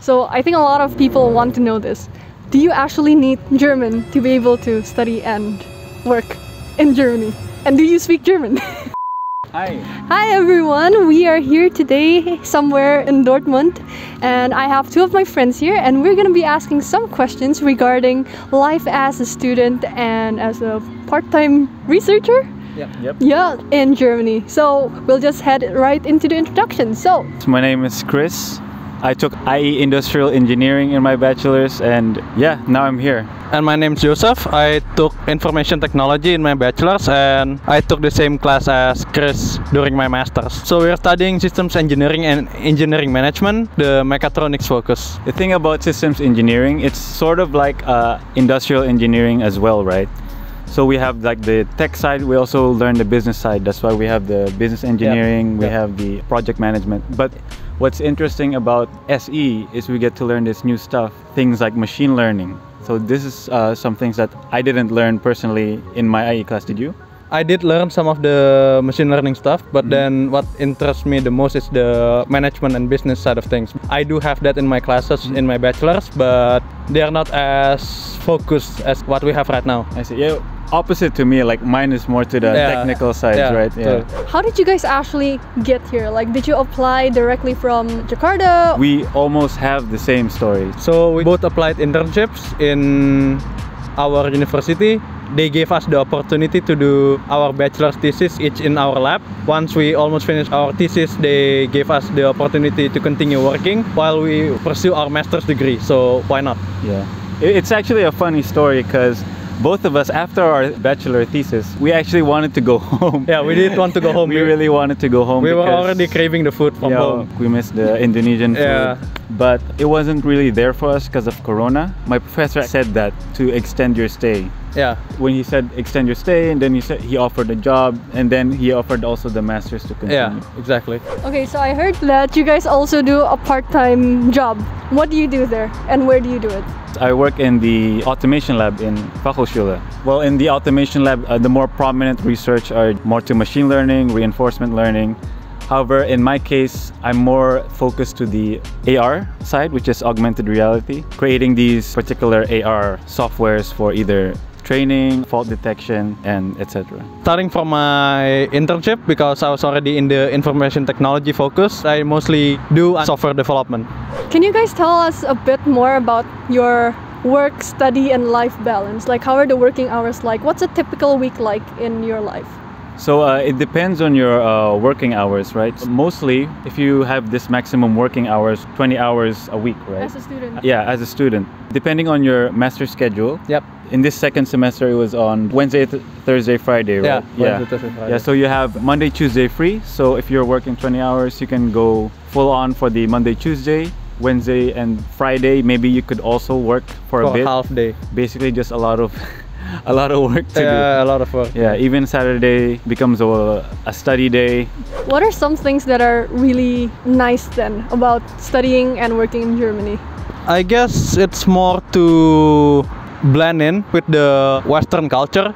So I think a lot of people want to know this. Do you actually need German to be able to study and work in Germany? And do you speak German? Hi! Hi everyone! We are here today somewhere in Dortmund and I have two of my friends here and we're gonna be asking some questions regarding life as a student and as a part-time researcher? Yeah, in Germany. So we'll just head right into the introduction. So my name is Chris. I took IE Industrial Engineering in my bachelor's and yeah, now I'm here. And my name's Joseph. I took Information Technology in my bachelor's and I took the same class as Chris during my master's. So we're studying Systems Engineering and Engineering Management, the mechatronics focus. The thing about Systems Engineering, it's sort of like industrial engineering as well, right? So we have like the tech side, we also learn the business side. That's why we have the business engineering, we have the project management. But what's interesting about SE is we get to learn this new stuff, things like machine learning. So this is some things that I didn't learn personally in my IE class, did you? I did learn some of the machine learning stuff, but then what interests me the most is the management and business side of things. I do have that in my classes in my bachelor's, but they are not as focused as what we have right now. I see. Yeah, opposite to me, like mine is more to the technical side, right? Yeah. How did you guys actually get here? Like, did you apply directly from Jakarta? We almost have the same story. So we both applied internships in our university. They gave us the opportunity to do our bachelor's thesis each in our lab. Once we almost finished our thesis, they gave us the opportunity to continue working while we pursue our master's degree. So why not? Yeah, it's actually a funny story because both of us, after our bachelor thesis, we actually wanted to go home. Yeah, we didn't want to go home. We really wanted to go home. We were already craving the food from home. We missed the Indonesian food. But it wasn't really there for us because of Corona. My professor said that to extend your stay. Yeah. When he said extend your stay, and then he said he offered a job, and then he offered also the master's to continue. Yeah, exactly. Okay, so I heard that you guys also do a part-time job. What do you do there, and where do you do it? I work in the automation lab in Fachhochschule. Well, in the automation lab, the more prominent research are more to machine learning, reinforcement learning. However, in my case, I'm more focused to the AR side, which is augmented reality, creating these particular AR softwares for either training, fault detection, and etc. Starting from my internship, because I was already in the information technology focus, I mostly do software development. Can you guys tell us a bit more about your work, study, and life balance? Like, how are the working hours like? What's a typical week like in your life? So it depends on your working hours, right? Mostly, if you have this maximum working hours, 20 hours a week, right? As a student. Yeah, as a student. Depending on your master's schedule. Yep. In this second semester, it was on Wednesday, Thursday, Friday, right? Yeah, Wednesday, Thursday, Friday. Yeah, so you have Monday, Tuesday free. So if you're working 20 hours, you can go full on for the Monday, Tuesday. Wednesday and Friday, maybe you could also work for a bit. Half day. Basically, just a lot of... a lot of work to do. Yeah, a lot of work. Yeah, even Saturday becomes a study day. What are some things that are really nice then about studying and working in Germany? I guess it's more to blend in with the Western culture.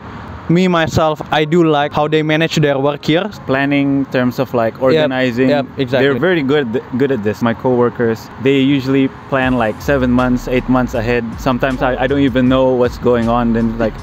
Me, myself, I do like how they manage their work here. Planning, in terms of like organizing. Yep, exactly. They're very good at this. My co-workers, they usually plan like 7 months, 8 months ahead. Sometimes I don't even know what's going on. Then like,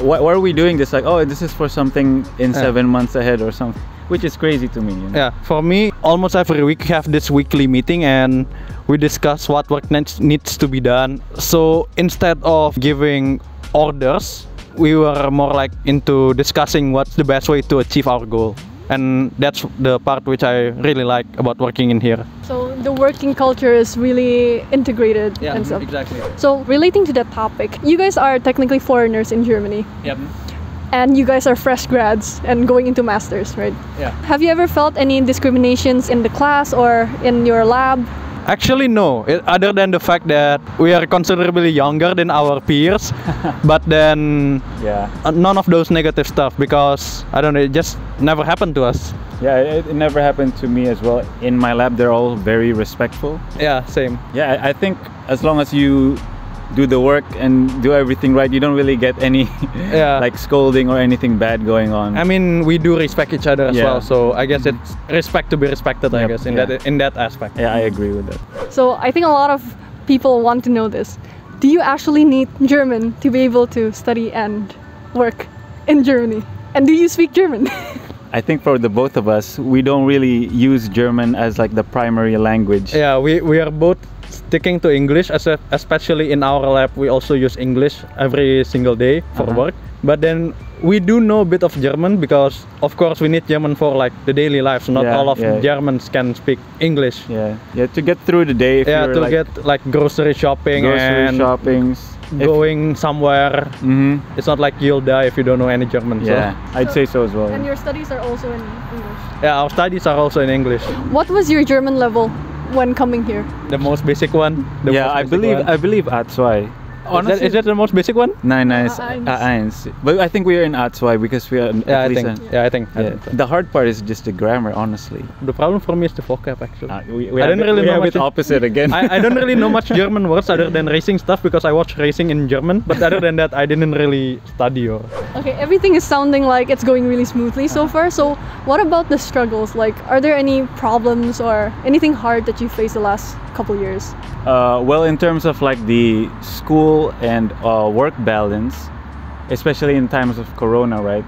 why are we doing this? Like, oh, this is for something in 7 months ahead or something. Which is crazy to me. You know? Yeah, for me, almost every week we have this weekly meeting and we discuss what work needs to be done. So instead of giving orders, we were more like into discussing what's the best way to achieve our goal. And that's the part which I really like about working in here. So the working culture is really integrated and stuff. Exactly. So relating to that topic, you guys are technically foreigners in Germany. Yep. And you guys are fresh grads and going into masters, right? Yeah. Have you ever felt any discriminations in the class or in your lab? Actually, no. Other than the fact that we are considerably younger than our peers, but then none of those negative stuff because, I don't know, it just never happened to us. Yeah, it never happened to me as well. In my lab, they're all very respectful. Yeah, same. Yeah, I think as long as you do the work and do everything right, you don't really get any like scolding or anything bad going on. I mean, we do respect each other as well, so I guess it's respect to be respected, I guess, in that aspect. Yeah, I agree with that. So I think a lot of people want to know this. Do you actually need German to be able to study and work in Germany? And do you speak German? I think for the both of us, we don't really use German as like the primary language. Yeah, we are both sticking to English, especially in our lab. We also use English every single day for work. But then we do know a bit of German because, of course, we need German for like the daily life. So not all of Germans can speak English. Yeah, to get through the day. If you're to like get like grocery shopping. Going somewhere, it's not like you'll die if you don't know any German. Yeah, so I'd say so as well. And your studies are also in English? Yeah, our studies are also in English. What was your German level when coming here? The most basic one. I believe A2. Honestly, is that the most basic one? A1. But I think we are in A2 because we are I think. The hard part is just the grammar, honestly. The problem for me is the vocab, actually. I don't really know much German words other than racing stuff because I watch racing in German. But other than that, I didn't really study. Okay, everything is sounding like it's going really smoothly so far. So what about the struggles? Like, are there any problems or anything hard that you faced the last couple years? Well, in terms of like the school and work balance, especially in times of Corona, right?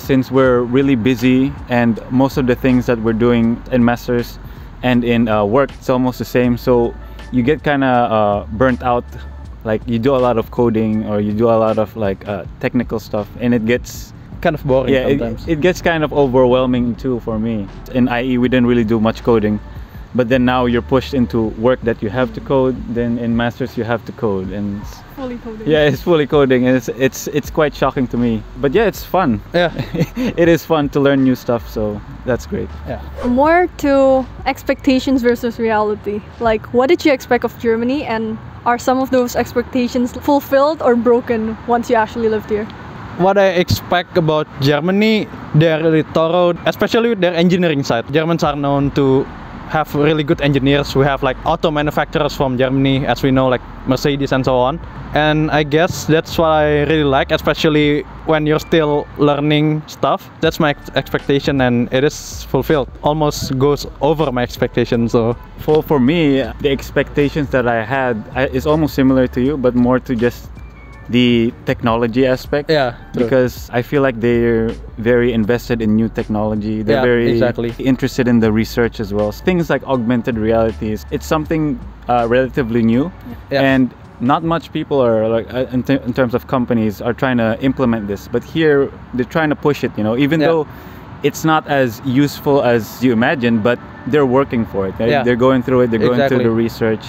Since we're really busy and most of the things that we're doing in masters and in work, it's almost the same. So you get kind of burnt out. Like you do a lot of coding or you do a lot of like technical stuff, and it gets kind of boring. Yeah, sometimes. It gets kind of overwhelming too for me. In IE, we didn't really do much coding. But then now you're pushed into work that you have to code. Then in masters you have to code, and it's fully coding. Yeah, it's fully coding, and it's quite shocking to me. But yeah, it's fun. Yeah, it is fun to learn new stuff, so that's great. Yeah. More to expectations versus reality. Like, what did you expect of Germany, and are some of those expectations fulfilled or broken once you actually lived here? What I expect about Germany, they're really thorough, especially with their engineering side. Germans are known to have really good engineers. We have like auto manufacturers from Germany, as we know, like Mercedes and so on. And I guess that's what I really like, especially when you're still learning stuff. That's my expectation, and it is fulfilled. Almost goes over my expectation. So for me, the expectations that I had is almost similar to you, but more to just the technology aspect. Yeah, true. Because I feel like they're very invested in new technology. They're very interested in the research as well. Things like augmented realities, it's something relatively new, and not much people are like in terms of companies are trying to implement this. But here they're trying to push it, you know, even though it's not as useful as you imagine, but they're working for it. Right? Yeah. They're going through it, they're going through the research,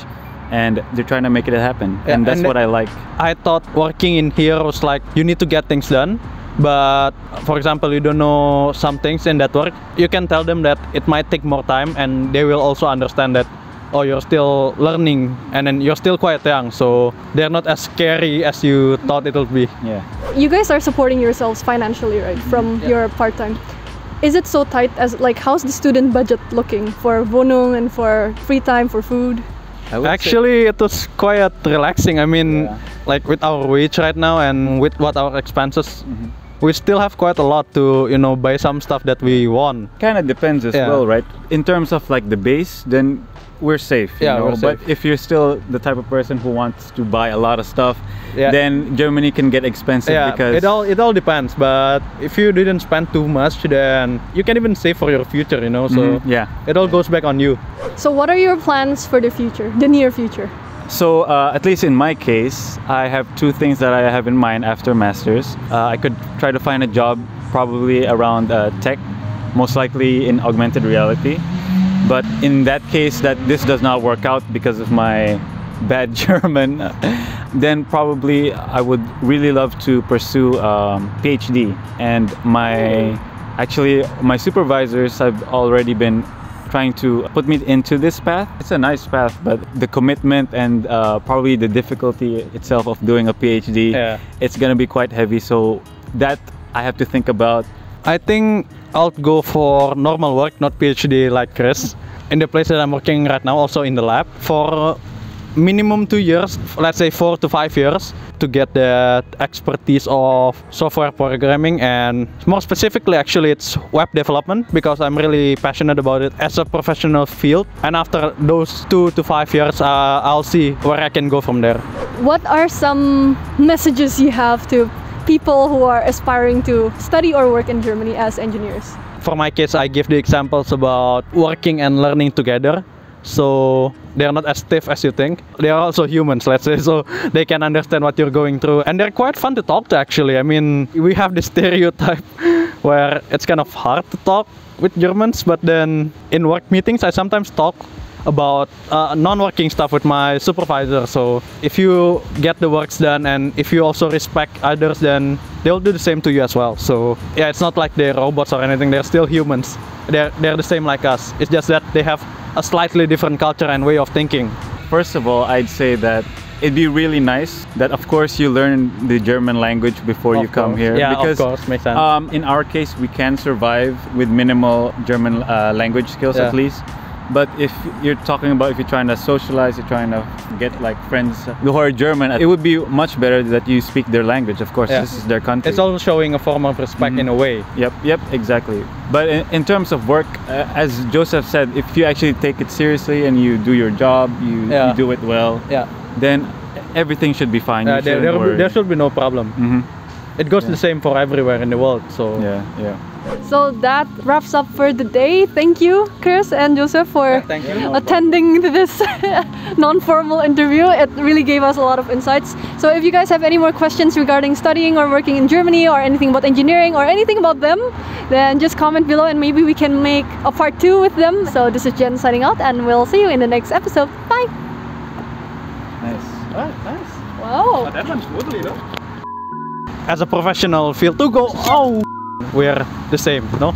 and they're trying to make it happen, and that's what I like. I thought working in here was like, you need to get things done, but for example, you don't know some things in that work, you can tell them that it might take more time, and they will also understand that, oh, you're still learning, and then you're still quite young, so they're not as scary as you thought it would be. Yeah. You guys are supporting yourselves financially, right, from your part-time. Is it so tight? As like, how's the student budget looking for Wohnung and for free time, for food? Actually, it was quite relaxing. I mean, like with our wage right now and with what our expenses, we still have quite a lot to, you know, buy some stuff that we want. Kind of depends as well, right? In terms of like the base, then we're safe, you know? But if you're still the type of person who wants to buy a lot of stuff, then Germany can get expensive because it all depends. But if you didn't spend too much, then you can even save for your future, you know? So it all goes back on you. So what are your plans for the future, the near future? So at least in my case, I have two things that I have in mind after masters. I could try to find a job probably around tech, most likely in augmented reality. But in that case that this does not work out because of my bad German, then probably I would really love to pursue PhD. And my supervisors have already been trying to put me into this path. It's a nice path, but the commitment and probably the difficulty itself of doing a PhD, it's gonna be quite heavy. So that I have to think about. I think I'll go for normal work, not PhD like Chris. In the place that I'm working right now, also in the lab. For minimum 2 years, let's say 4 to 5 years, to get the expertise of software programming, and more specifically actually it's web development, because I'm really passionate about it as a professional field. And after those 2 to 5 years, I'll see where I can go from there. What are some messages you have to people who are aspiring to study or work in Germany as engineers? For my case, I give the examples about working and learning together. So they're not as stiff as you think. They are also humans, let's say, so they can understand what you're going through. And they're quite fun to talk to, actually. I mean, we have this stereotype where it's kind of hard to talk with Germans, but then in work meetings, I sometimes talk about non-working stuff with my supervisor. So if you get the works done and if you also respect others, then they'll do the same to you as well. So yeah, it's not like they're robots or anything. They're still humans. They're the same like us. It's just that they have a slightly different culture and way of thinking. First of all, I'd say that it'd be really nice that, of course, you learn the German language before you come here. Yeah, because, of course, makes sense. In our case, we can survive with minimal German language skills, at least. But if you're talking about, if you're trying to socialize, you're trying to get like friends who are German, it would be much better that you speak their language. Of course, this is their country. It's also showing a form of respect in a way. Yep, exactly. But in terms of work, as Joseph said, if you actually take it seriously and you do your job, you do it well, then everything should be fine. There should be no problem. It goes the same for everywhere in the world. So So that wraps up for the day. Thank you, Chris and Joseph, for attending this non-formal interview. It really gave us a lot of insights. So if you guys have any more questions regarding studying or working in Germany or anything about engineering or anything about them, then just comment below and maybe we can make a part 2 with them. So this is Jen signing out, and we'll see you in the next episode. Bye! Nice. Nice. Wow. Oh, that one's lovely, though. As a professional field to go, we're the same, no?